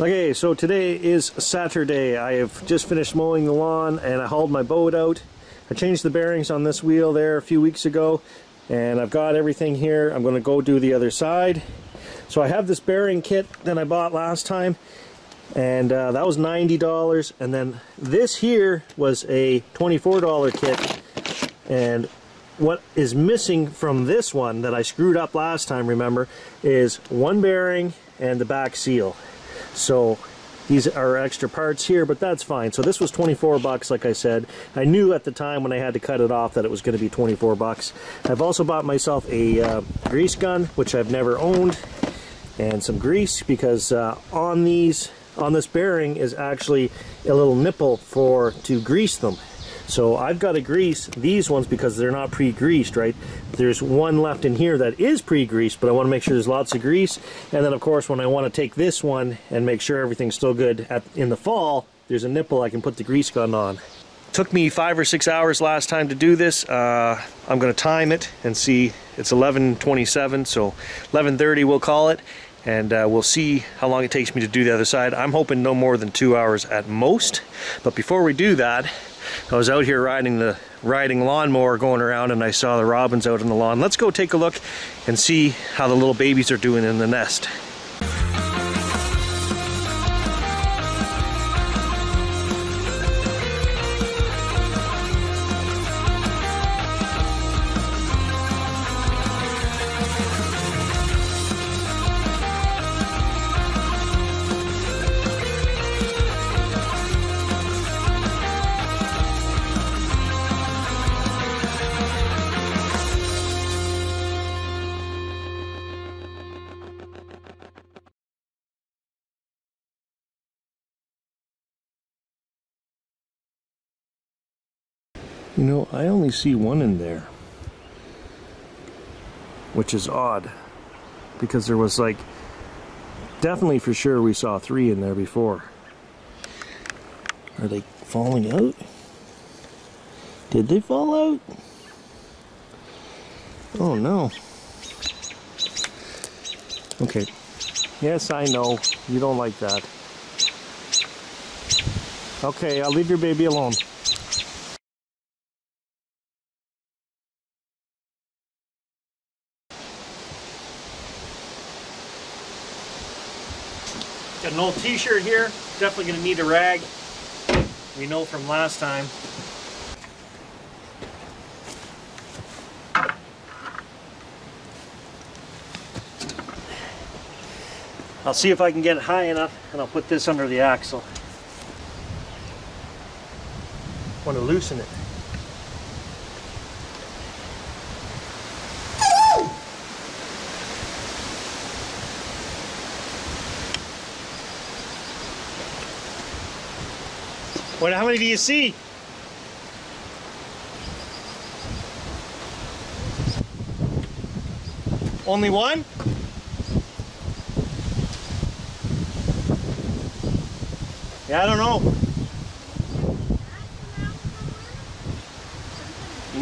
Okay, so today is Saturday. I have just finished mowing the lawn and I hauled my boat out. I changed the bearings on this wheel there a few weeks ago and I've got everything here. I'm going to go do the other side. So I have this bearing kit that I bought last time and that was $90, and then this here was a $24 kit, and what is missing from this one that I screwed up last time, remember, is one bearing and the back seal. So these are extra parts here, but that's fine. So this was 24 bucks, like I said. I knew at the time when I had to cut it off that it was going to be 24 bucks. I've also bought myself a grease gun, which I've never owned, and some grease, because on this bearing is actually a little nipple to grease them. So I've got to grease these ones because they're not pre-greased, right? There's one left in here that is pre-greased, but I want to make sure there's lots of grease. And then of course when I want to take this one and make sure everything's still good in the fall, there's a nipple I can put the grease gun on. Took me 5 or 6 hours last time to do this. I'm going to time it and see. It's 11:27, so 11:30 we'll call it. And we'll see how long it takes me to do the other side. I'm hoping no more than 2 hours at most. But before we do that, I was out here riding the lawnmower going around and I saw the robins out on the lawn. Let's go take a look and see how the little babies are doing in the nest. You know, I only see one in there, which is odd, because there was like, definitely for sure we saw 3 in there before. Are they falling out? Did they fall out? Oh no. Okay. Yes, I know. You don't like that. Okay, I'll leave your baby alone. Got an old t-shirt here, definitely going to need a rag, we know from last time. I'll see if I can get it high enough and I'll put this under the axle. Want to loosen it. What, how many do you see? Only one? Yeah, I don't know.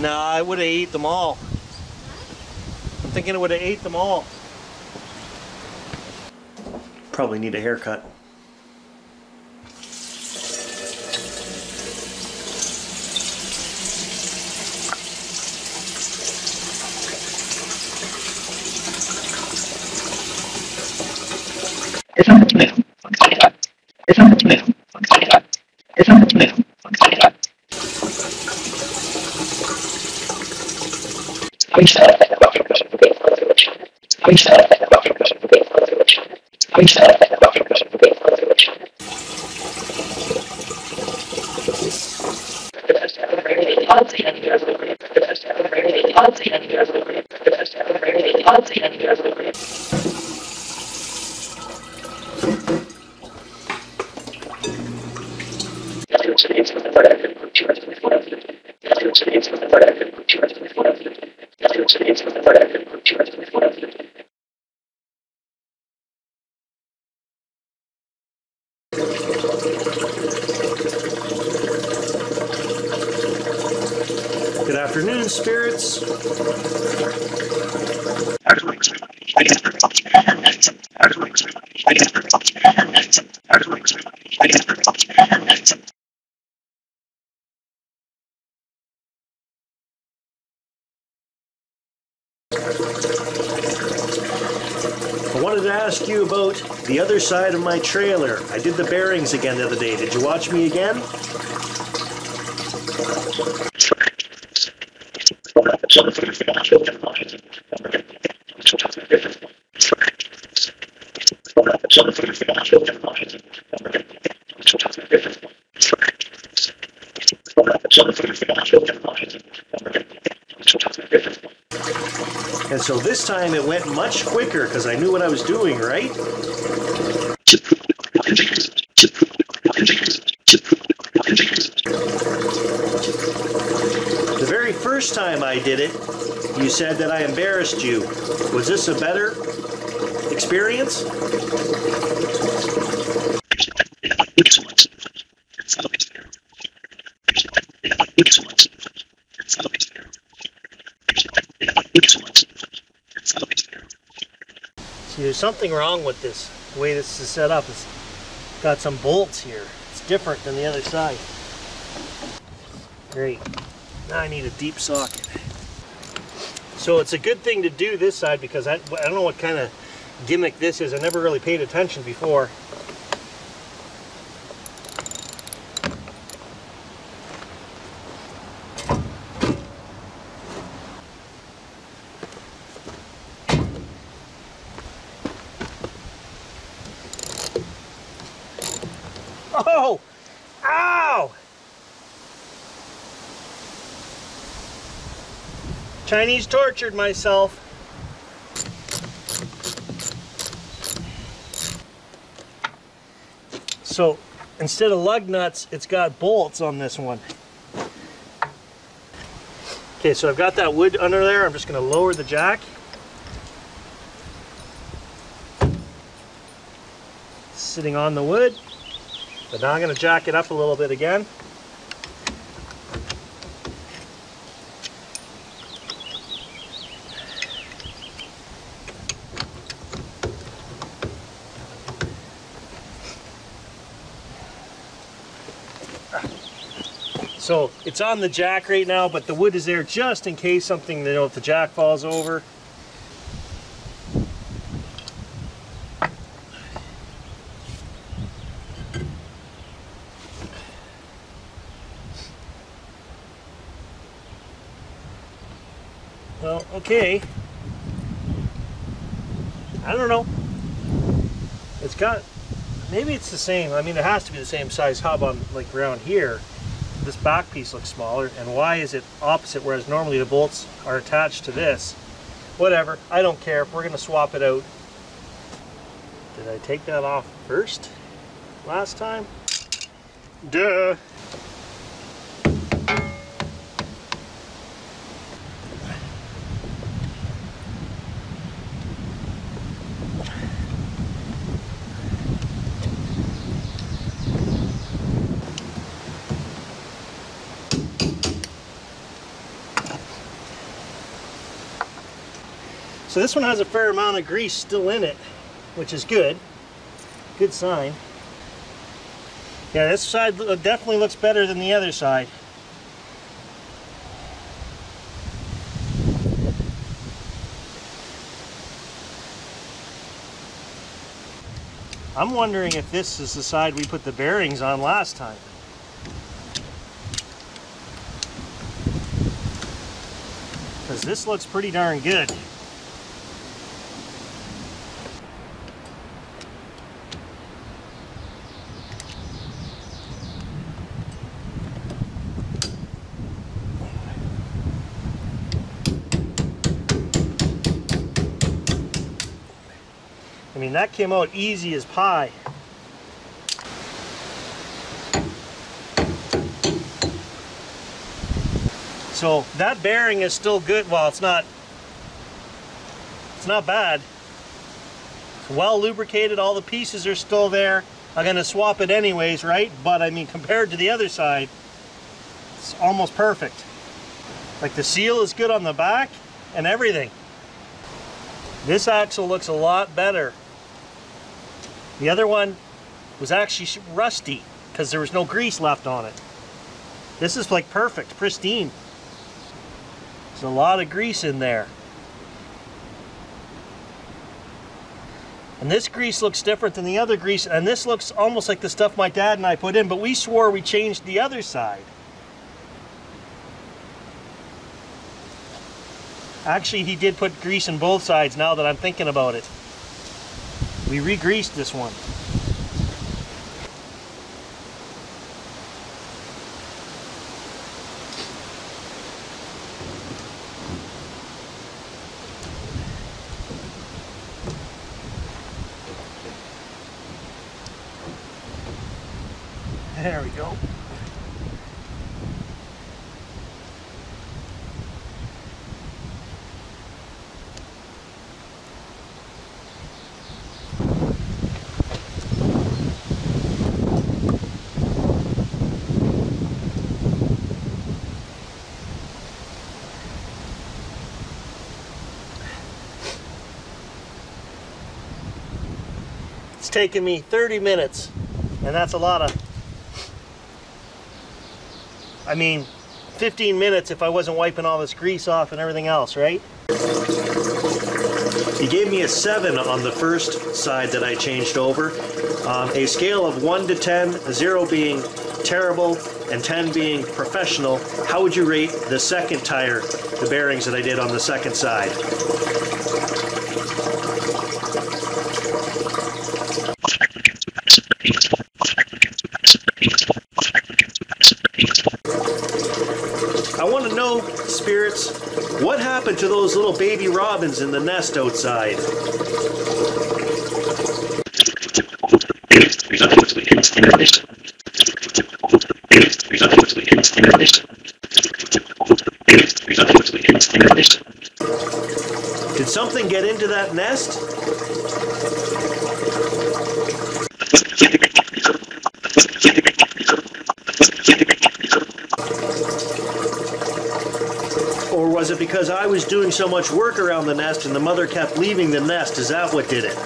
Nah, I would have ate them all. I'm thinking it would have ate them all. Probably need a haircut. Good afternoon, spirits. I wanted to ask you about the other side of my trailer. I did the bearings again the other day. Did you watch me again? And so this time it went much quicker because I knew what I was doing, right? The very first time I did it, you said that I embarrassed you. Was this a better experience? See, there's something wrong with this, the way this is set up. It's got some bolts here. It's different than the other side. Great. Now I need a deep socket. So it's a good thing to do this side because I don't know what kind of gimmick this is. I never really paid attention before. Oh! Ow! Chinese tortured myself. So instead of lug nuts, it's got bolts on this one. Okay, so I've got that wood under there. I'm just going to lower the jack. It's sitting on the wood. But now I'm going to jack it up a little bit again. So it's on the jack right now, but the wood is there just in case something, you know, if the jack falls over. Well, okay, I don't know, it's got, maybe it's the same, I mean it has to be the same size hub on like around here. This back piece looks smaller, and why is it opposite, whereas normally the bolts are attached to this? Whatever, I don't care, we're going to swap it out. Did I take that off first last time? Duh! So this one has a fair amount of grease still in it, which is good. Good sign. Yeah, this side definitely looks better than the other side. I'm wondering if this is the side we put the bearings on last time. Because this looks pretty darn good. I mean, that came out easy as pie. So that bearing is still good. Well, it's not bad. It's well lubricated, all the pieces are still there. I'm gonna swap it anyways, right? But I mean, compared to the other side, it's almost perfect. Like the seal is good on the back and everything. This axle looks a lot better. The other one was actually rusty because there was no grease left on it. This is like perfect, pristine. There's a lot of grease in there. And this grease looks different than the other grease, and this looks almost like the stuff my dad and I put in, but we swore we changed the other side. Actually, he did put grease in both sides now that I'm thinking about it. We re-greased this one. There we go. It's taken me 30 minutes, and that's a lot of... I mean, 15 minutes if I wasn't wiping all this grease off and everything else, right? He gave me a 7 on the first side that I changed over. A scale of 1 to 10, 0 being terrible and 10 being professional, how would you rate the second tire, the bearings that I did on the second side? I want to know, spirits, what happened to those little baby robins in the nest outside? Did something get into that nest? Or was it because I was doing so much work around the nest and the mother kept leaving the nest? Is that what did it?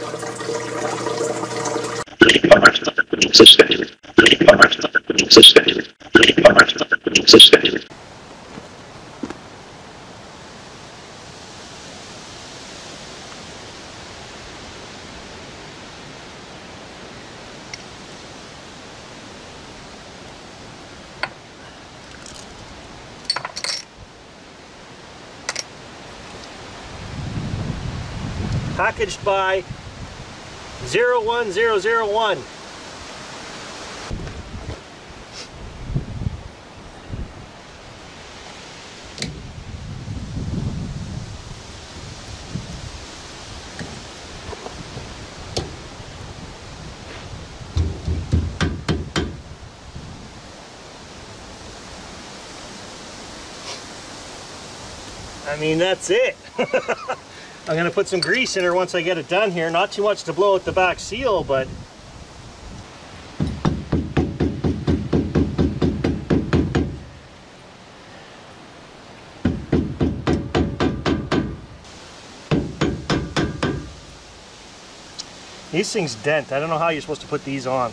Packaged by 01001. I mean, that's it. I'm going to put some grease in her once I get it done here. Not too much to blow at the back seal, but... these things dent. I don't know how you're supposed to put these on.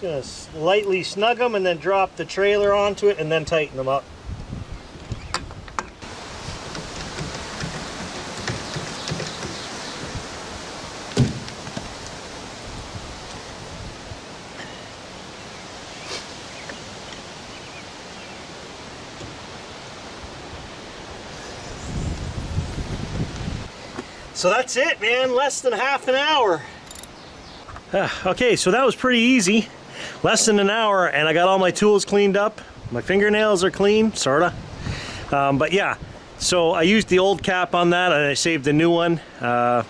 Just lightly snug them and then drop the trailer onto it and then tighten them up. So that's it, man. Less than half an hour. Okay, so that was pretty easy. Less than an hour, and I got all my tools cleaned up. My fingernails are clean, sorta. But yeah, so I used the old cap on that, and I saved the new one. I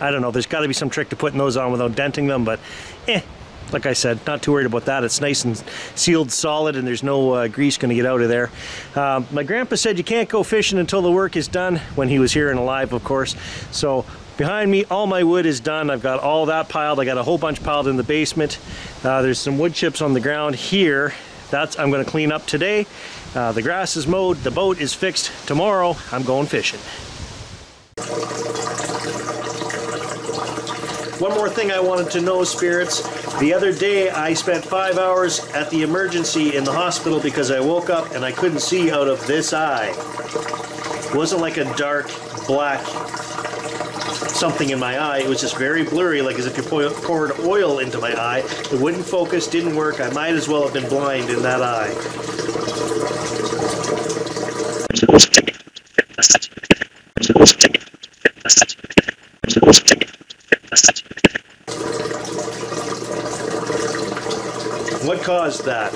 don't know, there's got to be some trick to putting those on without denting them, but like I said, not too worried about that. It's nice and sealed solid, and there's no grease going to get out of there. My grandpa said you can't go fishing until the work is done, when he was here and alive, of course. So behind me, all my wood is done. I've got all that piled. I got a whole bunch piled in the basement. There's some wood chips on the ground here. That's I'm going to clean up today. The grass is mowed, the boat is fixed. Tomorrow, I'm going fishing. One more thing I wanted to know, Spirits. The other day, I spent 5 hours at the emergency in the hospital because I woke up and I couldn't see out of this eye. It wasn't like a dark, black something in my eye. It was just very blurry, like as if you poured oil into my eye. It wouldn't focus, didn't work. I might as well have been blind in that eye. What caused that?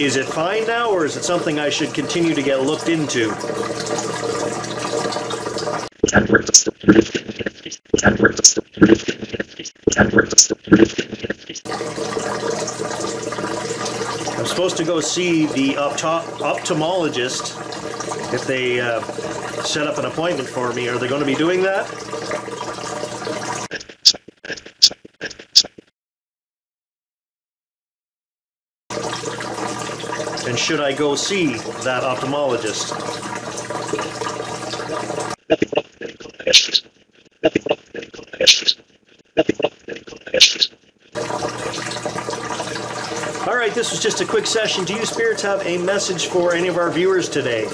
Is it fine now, or is it something I should continue to get looked into? I'm supposed to go see the ophthalmologist if they set up an appointment for me. Are they going to be doing that? And should I go see that ophthalmologist? All right, this was just a quick session. Do you Spirits have a message for any of our viewers today?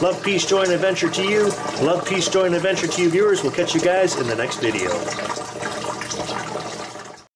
Love, peace, joy, and adventure to you. Love, peace, joy, and adventure to you, viewers. We'll catch you guys in the next video.